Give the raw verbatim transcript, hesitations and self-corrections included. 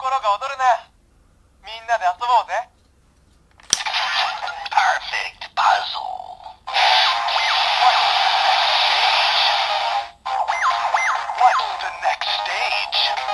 心が躍るね。みんなで遊ぼうぜ。 Perfect puzzle. What's the next stage? What's the next stage?